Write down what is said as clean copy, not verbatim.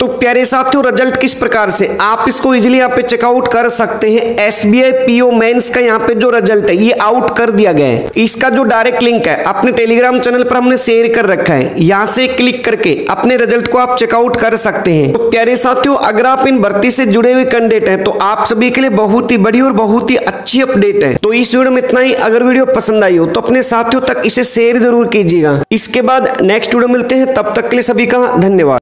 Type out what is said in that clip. तो प्यारे साथियों रिजल्ट किस प्रकार से आप इसको इजीली यहाँ पे चेकआउट कर सकते हैं। SBI PO मेंस का यहाँ पे जो रिजल्ट है ये आउट कर दिया गया है। इसका जो डायरेक्ट लिंक है अपने टेलीग्राम चैनल पर हमने शेयर कर रखा है, यहाँ से क्लिक करके अपने रिजल्ट को आप चेकआउट कर सकते हैं। तो प्यारे साथियों अगर आप इन भर्ती से जुड़े हुए कैंडिडेट हैं तो आप सभी के लिए बहुत ही बड़ी और बहुत ही अच्छी अपडेट है। तो इस वीडियो में इतना ही। अगर वीडियो पसंद आई हो तो अपने साथियों तक इसे शेयर जरूर कीजिएगा। इसके बाद नेक्स्ट वीडियो मिलते हैं, तब तक के लिए सभी का धन्यवाद।